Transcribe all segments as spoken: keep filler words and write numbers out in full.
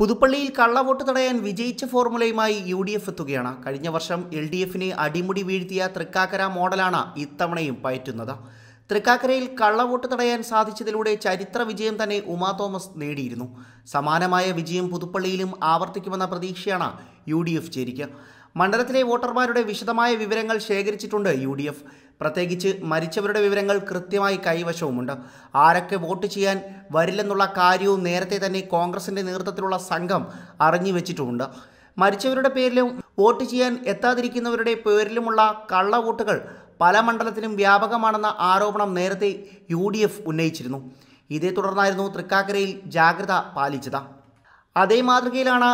പുതുപ്പള്ളിയിൽ കള്ളവോട്ട് തടയാൻ വിജയിച്ച ഫോർമുലയുമായി യു ഡി എഫ് എത്തുകയാണ്. കഴിഞ്ഞ വർഷം എൽ ഡി എഫിനെ അടിമുടി വീഴ്ത്തിയ തൃക്കാക്കര മോഡലാണ് ഇത്തവണയും പയറ്റുന്നത്. തൃക്കാക്കരയിൽ കള്ളവോട്ട് തടയാൻ സാധിച്ചതിലൂടെ ചരിത്ര വിജയം തന്നെ ഉമാ തോമസ് നേടിയിരുന്നു. സമാനമായ വിജയം പുതുപ്പള്ളിയിലും ആവർത്തിക്കുമെന്ന പ്രതീക്ഷയാണ് യു ഡി എഫ് ചേരിക്ക്. മണ്ഡലത്തിലെ വോട്ടർമാരുടെ വിശദമായ വിവരങ്ങൾ ശേഖരിച്ചിട്ടുണ്ട് യു ഡി എഫ്. പ്രത്യേകിച്ച് മരിച്ചവരുടെ വിവരങ്ങൾ കൃത്യമായി കൈവശവുമുണ്ട്. ആരൊക്കെ വോട്ട് ചെയ്യാൻ വരില്ലെന്നുള്ള കാര്യവും നേരത്തെ തന്നെ കോൺഗ്രസിൻ്റെ നേതൃത്വത്തിലുള്ള സംഘം അറിഞ്ഞു വെച്ചിട്ടുമുണ്ട്. മരിച്ചവരുടെ പേരിലും വോട്ട് ചെയ്യാൻ എത്താതിരിക്കുന്നവരുടെ പേരിലുമുള്ള കള്ള വോട്ടുകൾ പല മണ്ഡലത്തിലും വ്യാപകമാണെന്ന ആരോപണം നേരത്തെ യു ഡി എഫ് ഉന്നയിച്ചിരുന്നു. ഇതേ തുടർന്നായിരുന്നു തൃക്കാക്കരയിൽ ജാഗ്രത പാലിച്ചത്. അതേ മാതൃകയിലാണ്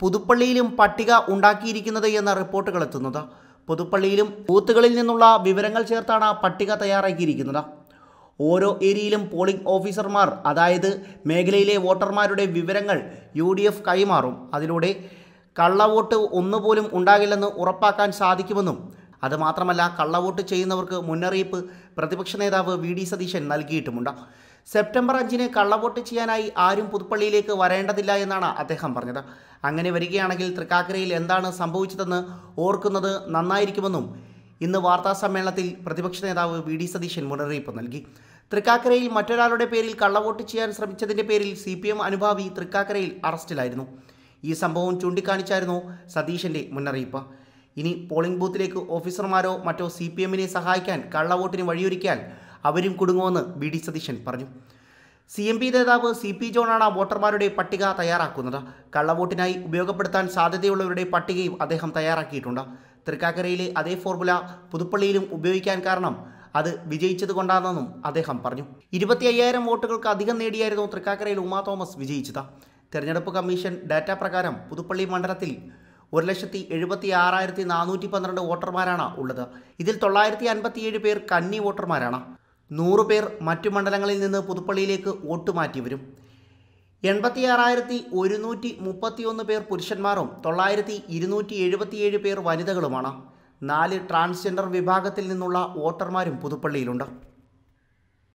പുതുപ്പള്ളിയിലും പട്ടിക ഉണ്ടാക്കിയിരിക്കുന്നത് എന്ന റിപ്പോർട്ടുകൾ എത്തുന്നത്. പുതുപ്പള്ളിയിലും ബൂത്തുകളിൽ നിന്നുള്ള വിവരങ്ങൾ ചേർത്താണ് പട്ടിക തയ്യാറാക്കിയിരിക്കുന്നത്. ഓരോ ഏരിയയിലും പോളിംഗ് ഓഫീസർമാർ, അതായത് മേഖലയിലെ വോട്ടർമാരുടെ വിവരങ്ങൾ യു ഡി എഫ് കൈമാറും. അതിലൂടെ കള്ളവോട്ട് ഒന്നുപോലും ഉണ്ടാകില്ലെന്ന് ഉറപ്പാക്കാൻ സാധിക്കുമെന്നും അതുമാത്രമല്ല കള്ളവോട്ട് ചെയ്യുന്നവർക്ക് മുന്നറിയിപ്പ് പ്രതിപക്ഷ നേതാവ് വി ഡി സതീശൻ നൽകിയിട്ടുമുണ്ട്. സെപ്റ്റംബർ അഞ്ചിന് കള്ളവോട്ട് ചെയ്യാനായി ആരും പുതുപ്പള്ളിയിലേക്ക് വരേണ്ടതില്ല എന്നാണ് അദ്ദേഹം പറഞ്ഞത്. അങ്ങനെ വരികയാണെങ്കിൽ തൃക്കാക്കരയിൽ എന്താണ് സംഭവിച്ചതെന്ന് ഓർക്കുന്നത് നന്നായിരിക്കുമെന്നും ഇന്ന് വാർത്താസമ്മേളനത്തിൽ പ്രതിപക്ഷ നേതാവ് വി ഡി സതീശൻ മുന്നറിയിപ്പ് നൽകി. തൃക്കാക്കരയിൽ മറ്റൊരാളുടെ പേരിൽ കള്ളവോട്ട് ചെയ്യാൻ ശ്രമിച്ചതിൻ്റെ പേരിൽ സി പി എം അനുഭാവി തൃക്കാക്കരയിൽ അറസ്റ്റിലായിരുന്നു. ഈ സംഭവം ചൂണ്ടിക്കാണിച്ചായിരുന്നു സതീശൻ്റെ മുന്നറിയിപ്പ്. ഇനി പോളിംഗ് ബൂത്തിലേക്ക് ഓഫീസർമാരോ മറ്റോ സി പി എമ്മിനെ സഹായിക്കാൻ കള്ളവോട്ടിന് വഴിയൊരുക്കിയാൽ അവരും കുടുങ്ങുമെന്ന് ബി ഡി സതീശൻ പറഞ്ഞു. സി എം പി നേതാവ് സി പി ജോണാണ് വോട്ടർമാരുടെ പട്ടിക തയ്യാറാക്കുന്നത്. കള്ളവോട്ടിനായി ഉപയോഗപ്പെടുത്താൻ സാധ്യതയുള്ളവരുടെ പട്ടികയും അദ്ദേഹം തയ്യാറാക്കിയിട്ടുണ്ട്. തൃക്കാക്കരയിലെ അതേ ഫോർമുല പുതുപ്പള്ളിയിലും ഉപയോഗിക്കാൻ കാരണം അത് വിജയിച്ചത് കൊണ്ടാണെന്നും അദ്ദേഹം പറഞ്ഞു. ഇരുപത്തി അയ്യായിരം വോട്ടുകൾക്ക് അധികം നേടിയായിരുന്നു തൃക്കാക്കരയിൽ ഉമാ തോമസ് വിജയിച്ചത്. തെരഞ്ഞെടുപ്പ് കമ്മീഷൻ ഡാറ്റ പ്രകാരം പുതുപ്പള്ളി മണ്ഡലത്തിൽ ഒരു ലക്ഷത്തി എഴുപത്തി ആറായിരത്തി നാനൂറ്റി പന്ത്രണ്ട് വോട്ടർമാരാണ് ഉള്ളത്. ഇതിൽ തൊള്ളായിരത്തി അൻപത്തിയേഴ് പേർ കന്നി വോട്ടർമാരാണ്. നൂറ് പേർ മറ്റു മണ്ഡലങ്ങളിൽ നിന്ന് പുതുപ്പള്ളിയിലേക്ക് വോട്ട് മാറ്റി വരും. എൺപത്തി ആറായിരത്തി ഒരുന്നൂറ്റി മുപ്പത്തിയൊന്ന് പേർ പുരുഷന്മാരും തൊള്ളായിരത്തി ഇരുന്നൂറ്റി എഴുപത്തിയേഴ് പേർ വനിതകളുമാണ്. നാല് ട്രാൻസ്ജെൻഡർ വിഭാഗത്തിൽ നിന്നുള്ള വോട്ടർമാരും പുതുപ്പള്ളിയിലുണ്ട്.